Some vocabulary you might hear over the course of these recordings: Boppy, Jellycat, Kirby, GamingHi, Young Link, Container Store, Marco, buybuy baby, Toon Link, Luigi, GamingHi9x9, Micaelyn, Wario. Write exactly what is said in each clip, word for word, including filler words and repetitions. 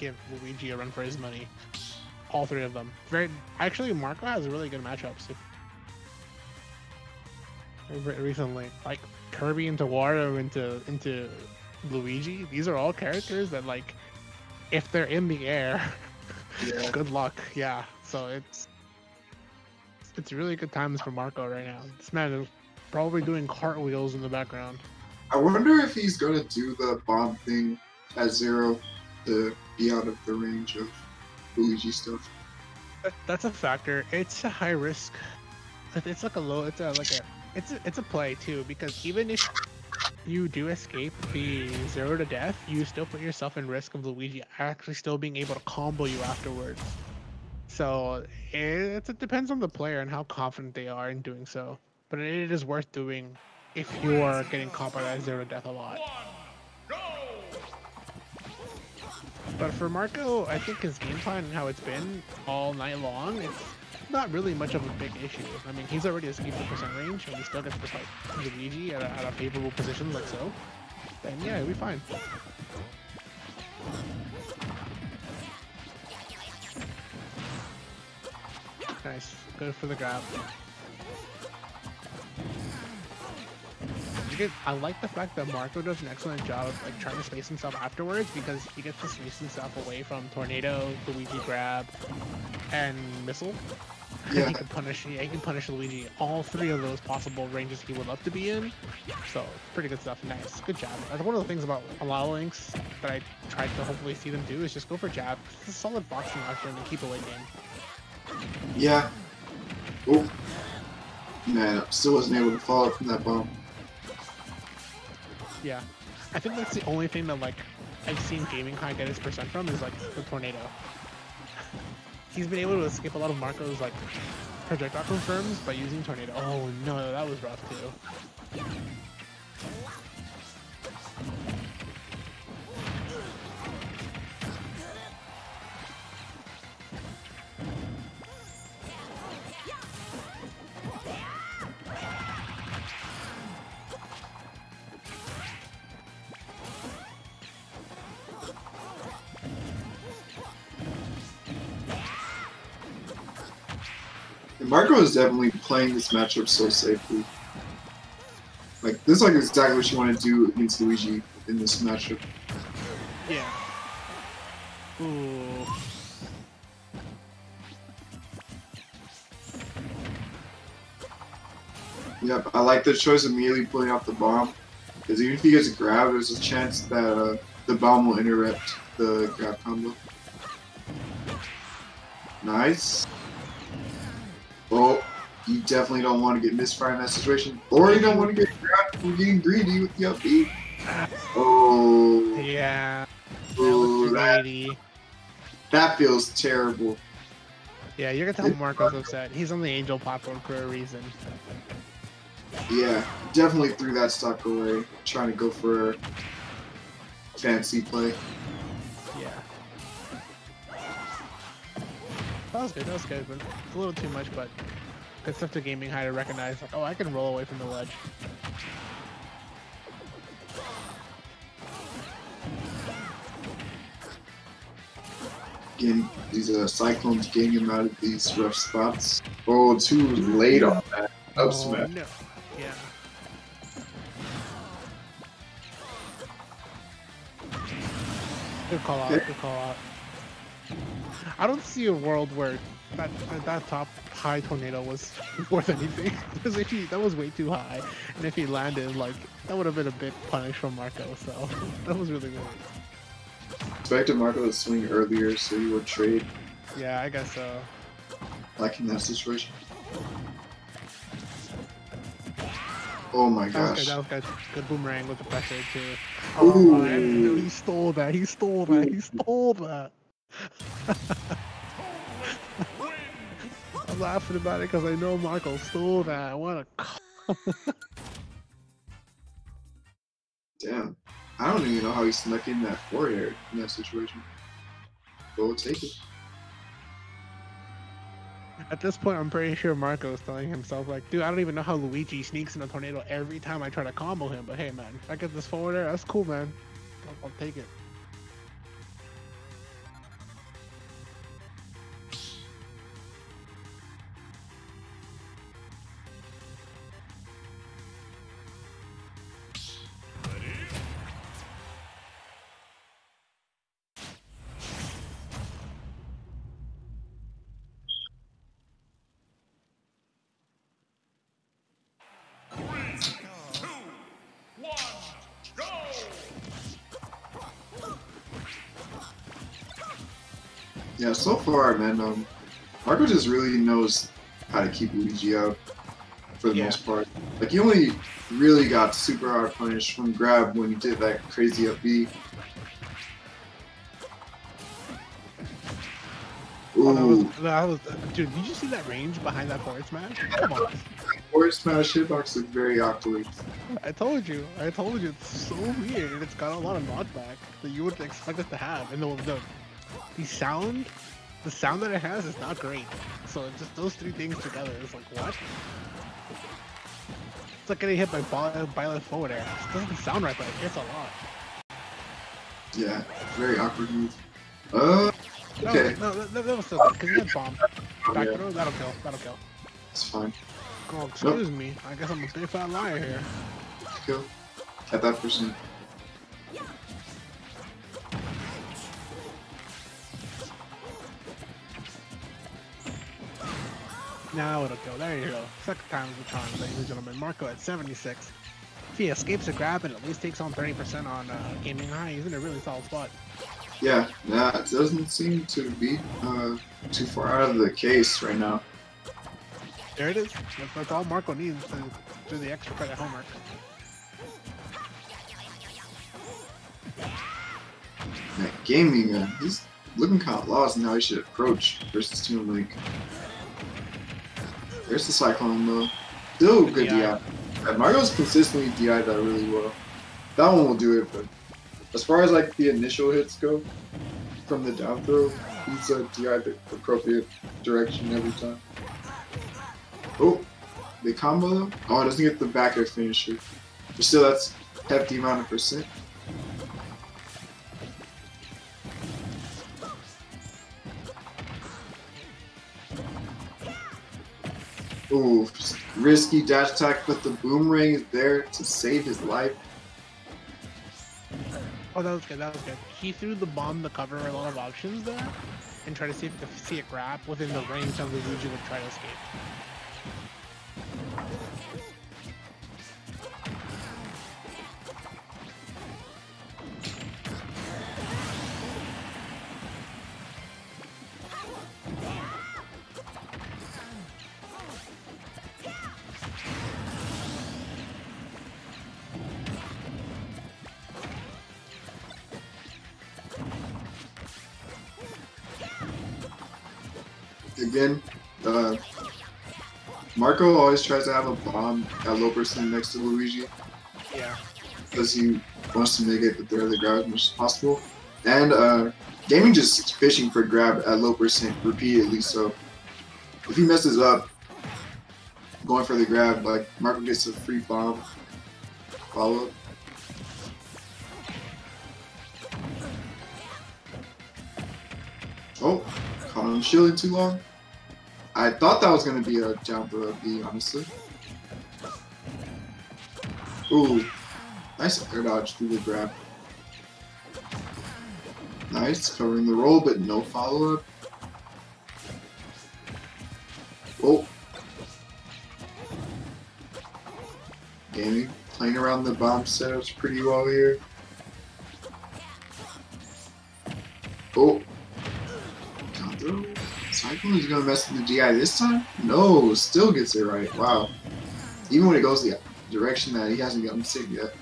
give Luigi a run for his money. All three of them. Very actually, Marco has really good matchups recently. Like Kirby into Wario into into Luigi. These are all characters that, like, if they're in the air, yeah. Good luck. Yeah. So it's it's really good times for Marco right now. This man is probably doing cartwheels in the background. I wonder if he's gonna do the bomb thing at zero to be out of the range of Luigi stuff. That's a factor. It's a high risk. It's like a low. It's a like a. It's a, it's a play too, because even if you do escape the zero to death, you still put yourself in risk of Luigi actually still being able to combo you afterwards. So it, it depends on the player and how confident they are in doing so. But it is worth doing if you are getting caught by that zero to death a lot. But for Marco, I think his game plan and how it's been all night long, it's not really much of a big issue. I mean, he's already escaped the percent range, and he still gets to fight Luigi at a, at a favorable position like so. And yeah, he'll be fine. Nice. Good for the grab. I like the fact that Marco does an excellent job of, like, trying to space himself afterwards, because he gets to space himself away from Tornado, Luigi grab, and Missile. Yeah. he can punish he can punish Luigi all three of those possible ranges he would love to be in. So pretty good stuff. Nice. Good job. That's one of the things about a lot of links that I tried to hopefully see them do is just go for jab. It's a solid boxing action and keep away game. Yeah. Oh. Man, I still wasn't able to follow up from that bomb. Yeah, I think that's the only thing that, like, I've seen GamingHi get his percent from is, like, the Tornado. He's been able to escape a lot of Marco's, like, projectile confirms by using Tornado. Oh no, that was rough too. Marco is definitely playing this matchup so safely. Like, this is like exactly what you want to do against Luigi in this matchup. Yeah. Ooh. Yep, I like the choice of immediately pulling off the bomb. Because even if he gets a grab, there's a chance that uh, the bomb will interrupt the grab combo. Nice. Oh, you definitely don't want to get misfired in that situation. Or you don't want to get grabbed from getting greedy with the up B. Oh. Yeah. Oh, that, that, that feels terrible. Yeah, you're going to tell Marco's upset. He's on the Angel platform for a reason. Yeah, definitely threw that stock away, trying to go for a fancy play. That was good, that was good, but a little too much, but good stuff to GamingHi to recognize, like, oh, I can roll away from the ledge. Again, these uh, Cyclones getting him out of these rough spots. Oh, too late on that. Up smash. Oh, no. Yeah. Good call out, good call out. I don't see a world where that that top high Tornado was worth anything. Because if he, that was way too high, and if he landed, like, that would have been a big punish from Marco. So that was really good. Expected Marco to swing earlier, so you would trade. Yeah, I guess so. Like in that situation. Oh my gosh! That was good. That was good. Good boomerang with the pressure too. Oh, Ooh. He stole that. He stole that. He stole that. I'm laughing about it because I know Marco stole that. What a call. Damn. I don't even know how he snuck in that forehead in that situation. But we'll take it. At this point, I'm pretty sure Marco is telling himself, like, dude, I don't even know how Luigi sneaks in a Tornado every time I try to combo him. But hey, man, if I get this forwarder, that's cool, man. I'll, I'll take it. Yeah, so far, man, um, Marco just really knows how to keep Luigi out for the yeah. most part. Like, he only really got super hard punished from grab when he did that crazy up B. Oh, that was, that was, dude, did you see that range behind that forward smash? Come on. Forward smash hitbox is very awkward. I told you, I told you, it's so weird. It's got a lot of knockback that you would expect it to have. And the, the, the sound, the sound that it has is not great. So it's just those three things together. It's like, what? It's like getting hit by Violet forward air. It doesn't sound right, but it hits a lot. Yeah, very awkward move. Uh... Okay. No, no, that, that was still good, because he had bomb. Back oh, yeah. throw, that'll kill, that'll kill. It's fine. Oh, excuse nope. me, I guess I'm a big fat liar here. Let's go. At that person. Now it'll kill, there you go. Second time's the charm, ladies and gentlemen. Marco at seventy-six. If he escapes a grab and at least takes on thirty percent on uh, GamingHi, he's in a really solid spot. Yeah, that nah, doesn't seem to be uh, too far out of the case right now. There it is. That's, that's all Marco needs to do the extra credit homework. That gaming, uh, he's looking kind of lost and how he should approach versus Toon Link. There's the Cyclone though. Still good D I. Yeah, Marco's consistently D I'd that really well. That one will do it, but as far as like the initial hits go, from the down throw, he's uh, D I'd the appropriate direction every time. Oh, the combo though? Oh, it doesn't get the back air finisher. But still, that's hefty amount of percent. Ooh, risky dash attack, but the boomerang is there to save his life. Oh, that was good, that was good. He threw the bomb to cover a lot of options there, and tried to see if he could see a grab within the range of Luigi would try to escape. Again, uh, Marco always tries to have a bomb at low percent next to Luigi. Yeah. Because he wants to make it the threat of the grab as much as possible. And uh, Gaming just fishing for grab at low percent repeatedly, so if he messes up going for the grab, like Marco gets a free bomb follow up. Oh, caught him shielding too long. I thought that was gonna be a down throw B, honestly. Ooh, nice air dodge through the grab. Nice, covering the roll, but no follow up. Oh, Gaming playing around the bomb setups pretty well here. Oh, down throw. Cyclone is gonna mess with the D I this time? No, still gets it right. Wow. Even when it goes the direction that he hasn't gotten sick yet.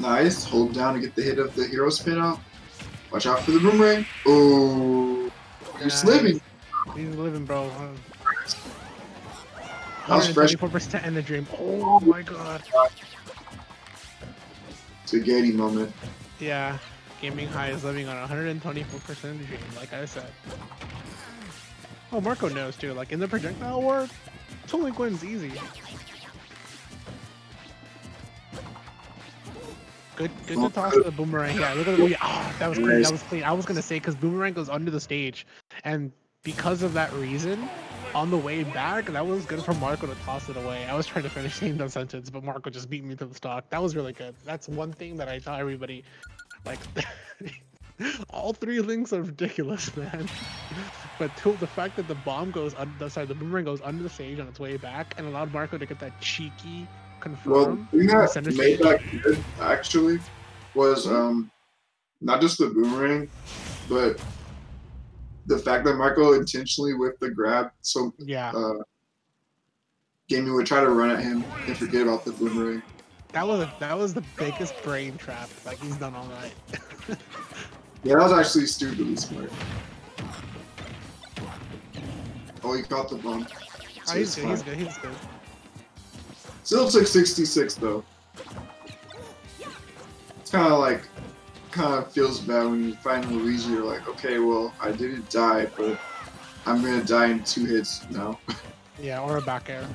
Nice. Hold down to get the hit of the hero spin out. Watch out for the boomerang. Oh, you're nice. Living. He's living, bro. That was fresh. four percent in the dream. Oh my god. It's a Gaiety moment. Yeah. GamingHi is living on one hundred twenty-four percent of the dream, like I said. Oh, Marco knows too, like in the projectile war, Toon Link wins easy. Good good to toss the boomerang. Yeah, look at the ah, oh, that was clean, that was clean. I was gonna say, because boomerang goes under the stage, and because of that reason, on the way back, that was good for Marco to toss it away. I was trying to finish saying that sentence, but Marco just beat me to the stock. That was really good. That's one thing that I tell everybody. Like, all three links are ridiculous, man. But two, the fact that the bomb goes under, sorry, the boomerang goes under the stage on its way back and allowed Marco to get that cheeky confirm. Well, the thing that made that good, actually, was um, not just the boomerang, but the fact that Marco intentionally whipped the grab, so yeah, uh, Gaming would try to run at him and forget about the boomerang. That was that was the biggest brain trap like he's done all night. Yeah, that was actually stupidly smart. Oh, he caught the bump. So oh, he's good, he's good, he's good. Still took sixty-six though. It's kind of like, kind of feels bad when you find Luigi. You're like, okay, well, I didn't die, but I'm gonna die in two hits now. Yeah, or a back air.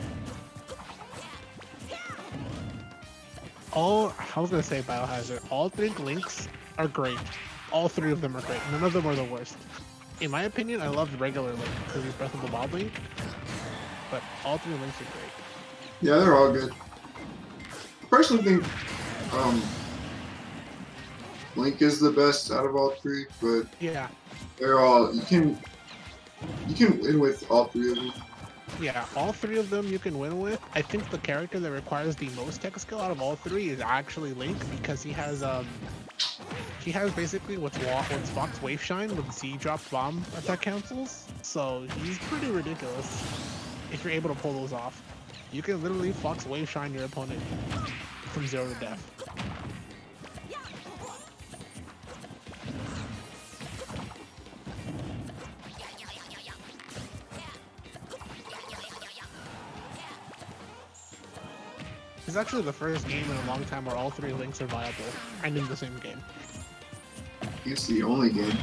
All I was gonna say Biohazard. All three Links are great. All three of them are great. None of them are the worst. In my opinion, I loved regular Link because he's Breath of the Wild Link. But all three Links are great. Yeah, they're all good. I personally think um, Link is the best out of all three, but yeah, they're all you can you can win with all three of them. Yeah, all three of them you can win with. I think the character that requires the most tech skill out of all three is actually Link, because he has um he has basically what's what's Fox Wave Shine with Z Drop Bomb attack cancels. So he's pretty ridiculous if you're able to pull those off. You can literally Fox Wave Shine your opponent from zero to death. This is actually the first game in a long time where all three Links are viable and in the same game. It's the only game.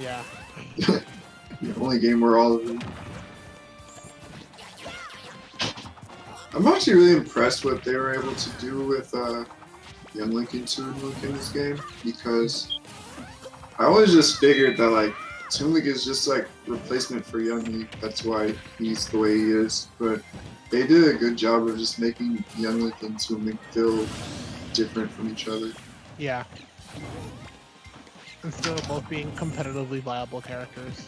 Yeah. The only game where all of them. I'm actually really impressed what they were able to do with uh, Young Link and Toon Link in this game, because I always just figured that like Toon Link is just like replacement for Young Link. That's why he's the way he is. But they did a good job of just making Young Link and Toon Link feel different from each other. Yeah. And still both being competitively viable characters.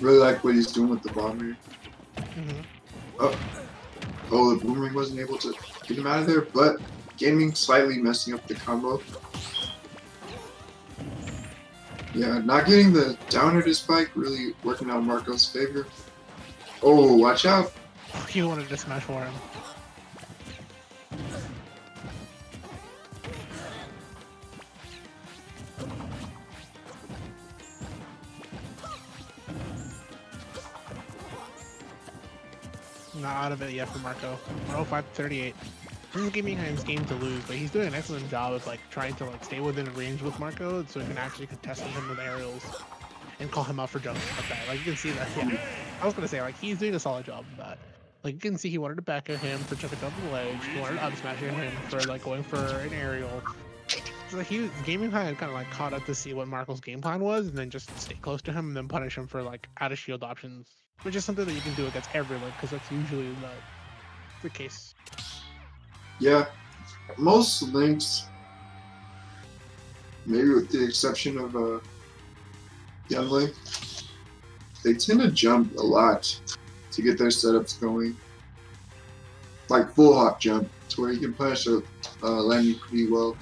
Really like what he's doing with the bomb here. Mm-hmm. Oh, oh, the boomerang wasn't able to get him out of there, but Gaming slightly messing up the combo. Yeah, not getting the downer to spike really working out Marco's favor. Oh, watch out! You wanted to smash for him. Not out of it yet for Marco. one oh five to thirty-eight. This is Gaming Hi nine X's game to lose, but he's doing an excellent job of like trying to like stay within range with Marco, so he can actually contest with him with aerials and call him out for jumps like that. Like you can see that. Yeah, I was gonna say like he's doing a solid job of that. Like you can see he wanted to back at him for jumping up the ledge. He wanted to up smash at him for like going for an aerial. So he Gaming Hi nine X nine kind of like caught up to see what Marco's game plan was, and then just stay close to him and then punish him for like out of shield options. Which is something that you can do against every Link, because that's usually the, the case. Yeah, most Links, maybe with the exception of uh, Young Link, they tend to jump a lot to get their setups going. Like full hop jump, to where you can punish a uh, landing pretty well.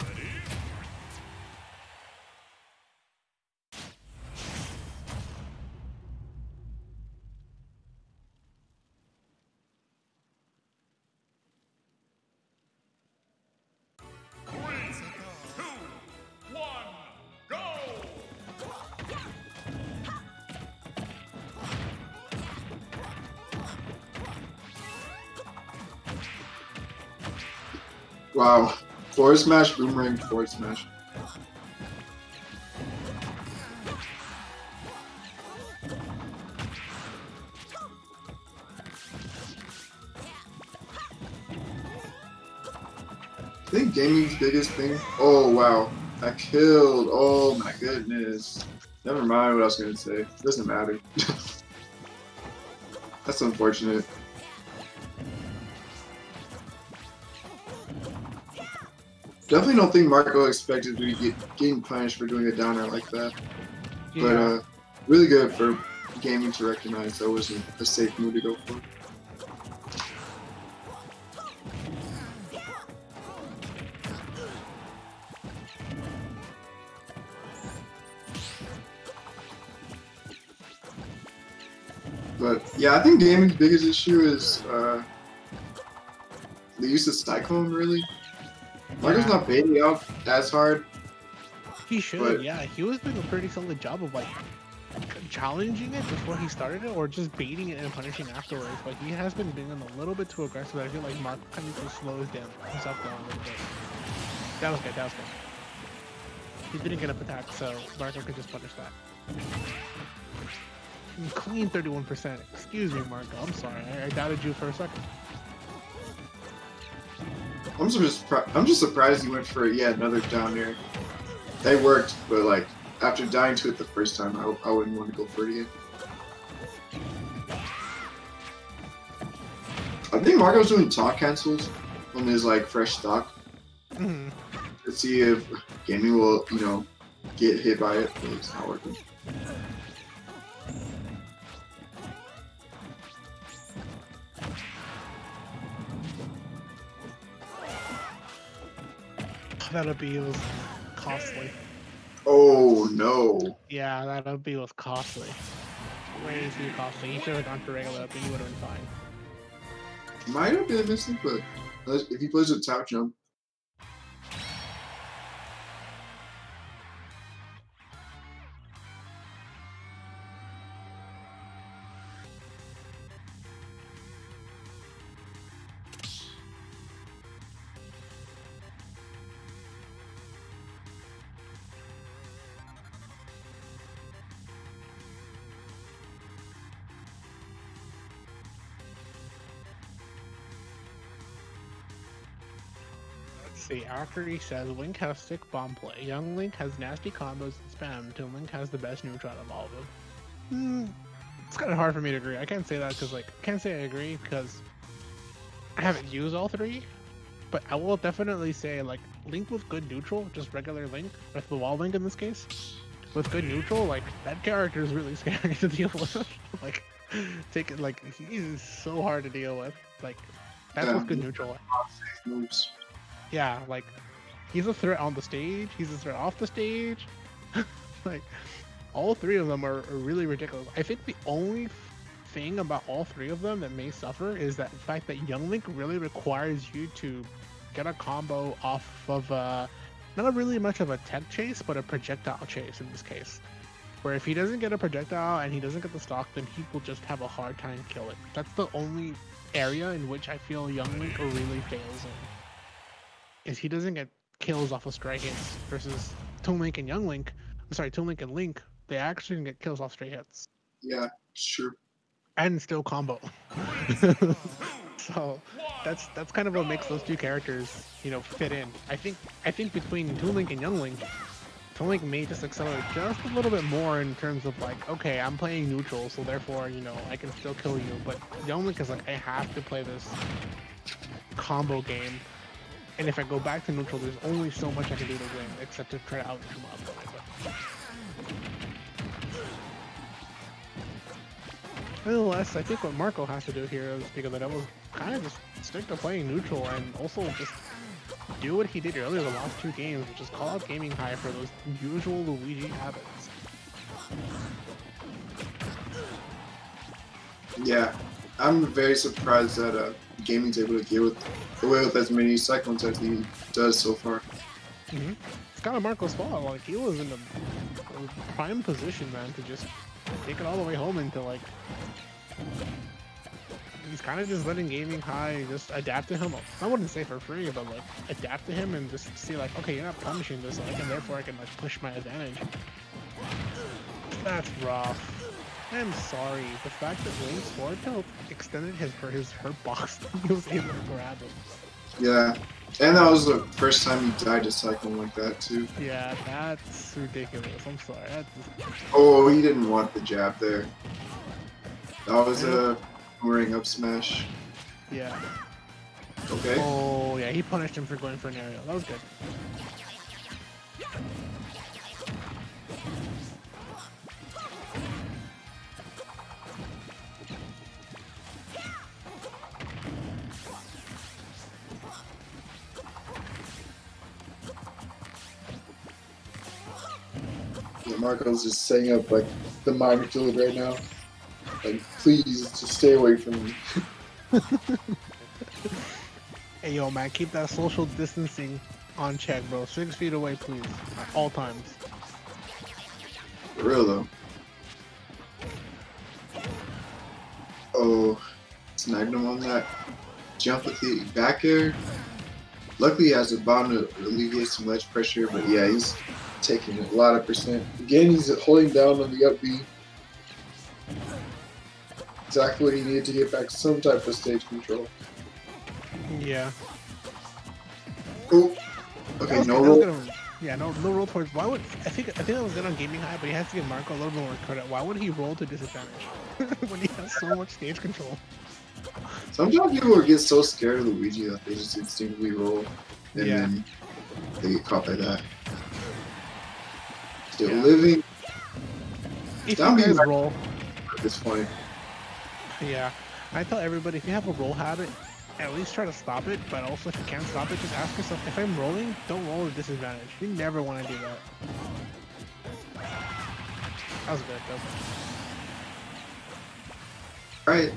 Wow, forward smash, boomerang, forward smash. I think Gaming's biggest thing. Oh wow, that killed. Oh my goodness. Never mind what I was gonna say. It doesn't matter. That's unfortunate. Definitely don't think Marco expected to be getting punished for doing a downer like that. Yeah. But uh, really good for gaming to recognize that wasn't a safe move to go for. But yeah, I think gaming's biggest issue is uh, the use of Cyclone, really. Marco's yeah. not baiting out as hard. He should, but... yeah. He was doing a pretty solid job of like challenging it before he started it, or just baiting it and punishing afterwards. But he has been being a little bit too aggressive. I feel like Marco kind of just slows down himself down a little bit. That was good. That was good. He didn't get up attacked, so Marco could just punish that. Clean thirty-one percent. Excuse me, Marco. I'm sorry. I, I doubted you for a second. I'm just, I'm just surprised you went for, yeah, another down air. They worked, but, like, after dying to it the first time, I, I wouldn't want to go for it again. I think Marco's doing talk cancels on his, like, fresh stock. Mm-hmm. Let's see if gaming will, you know, get hit by it, but it's not working. That O B was costly. Oh no. Yeah, that O B was costly. Way too costly. He should have gone for regular O B, he would have been fine. Might have been missing, but if he plays with top jump. After he says Link has sick bomb play, Young Link has nasty combos and spam, Toon Link has the best neutron of all of them. Mm, it's kind of hard for me to agree. I can't say that because, like, I can't say I agree because I haven't used all three, but I will definitely say, like, Link with good neutral, just regular Link, with the wall Link in this case, with good neutral, like, that character is really scary to deal with. Like, take it, like, he's so hard to deal with. Like, that's yeah, with good neutral. Moves. Yeah, like, he's a threat on the stage, he's a threat off the stage. Like, all three of them are, are really ridiculous. I think the only thing about all three of them that may suffer is that the fact that Young Link really requires you to get a combo off of a, not really much of a tech chase, but a projectile chase in this case. Where if he doesn't get a projectile and he doesn't get the stock, then he will just have a hard time killing. That's the only area in which I feel Young Link really fails in. Is he doesn't get kills off of stray hits versus Toon Link and Young Link. I'm sorry, Toon Link and Link, they actually can get kills off stray hits. Yeah, sure. And still combo. So that's that's kind of what makes those two characters, you know, fit in. I think I think between Toon Link and Young Link, Toon Link may just accelerate just a little bit more in terms of like, okay, I'm playing neutral, so therefore, you know, I can still kill you. But Young Link is like, I have to play this combo game. And if I go back to neutral, there's only so much I can do to win, except to try to out him up. Nonetheless, I think what Marco has to do here is because the devil kind of just stick to playing neutral and also just do what he did earlier the last two games, which is call out GamingHi for those usual Luigi habits. Yeah, I'm very surprised that uh, gaming's able to get with away with as many cyclones as he does so far. Mm-hmm. It's kind of Marco's fault. Like he was in a, a prime position, man, to just take it all the way home into like. He's kind of just letting GamingHi just adapt to him. I wouldn't say for free, but like adapt to him and just see like, okay, you're not punishing this, like, and therefore I can like push my advantage. That's rough. I'm sorry, the fact that Link's forward tilt extended his for his hurt box, he was able to grab it. Yeah, and that was the first time he died to Cyclone like that too. Yeah, that's ridiculous, I'm sorry. That's... Oh, he didn't want the jab there. That was a wearing up smash. Yeah. Okay. Oh, yeah, he punished him for going for an aerial. That was good. Marco's just setting up like the minor field right now. Like, please just stay away from me. Hey, yo, man, keep that social distancing on check, bro. Six feet away, please, at all times. For real though. Oh, snagged him on that jump with the back air. Luckily, he has a bomb to alleviate some ledge pressure, but yeah, he's taking a lot of percent. Again, he's holding down on the up B. Exactly what he needed to get back some type of stage control. Yeah. Oh. Okay, no roll. Gonna, yeah, no, no roll towards. Why would I think I think that was good on GamingHi, but he has to give Marco a little more credit. Why would he roll to disadvantage when he has so much stage control? Sometimes people get so scared of Luigi that they just instinctively roll, and yeah. then they get caught by that. Still yeah. living. If you have a roll at this point. Yeah, I tell everybody, if you have a roll habit, at least try to stop it. But also, if you can't stop it, just ask yourself: if I'm rolling, don't roll at disadvantage. You never want to do that. That was good. That was good. All right.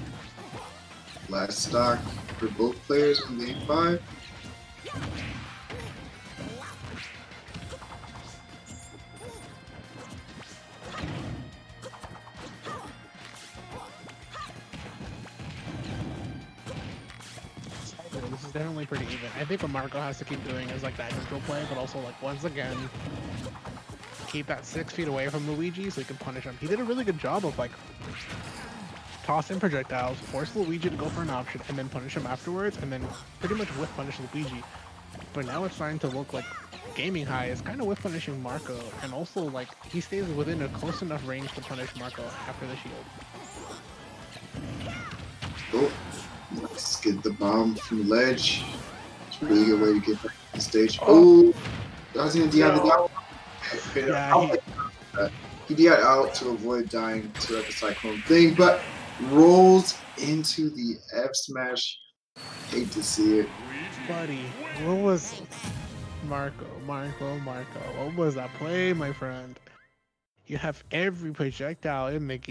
Last stock for both players in game five. Definitely pretty even. I think what Marco has to keep doing is like that neutral play, but also like once again, keep that six feet away from Luigi so he can punish him. He did a really good job of like tossing projectiles, force Luigi to go for an option, and then punish him afterwards, and then pretty much whiff punish Luigi. But now it's starting to look like GamingHi is kind of whiff punishing Marco, and also like he stays within a close enough range to punish Marco after the shield. Cool. Let's get the bomb from ledge. It's a really good way to get back to the stage. Oh, that was gonna D I the down. Yeah, he D I'd out to avoid dying to the cyclone thing, but rolls into the F smash. Hate to see it. Buddy, what was Marco, Marco, Marco? What was that play, my friend? You have every projectile in the game.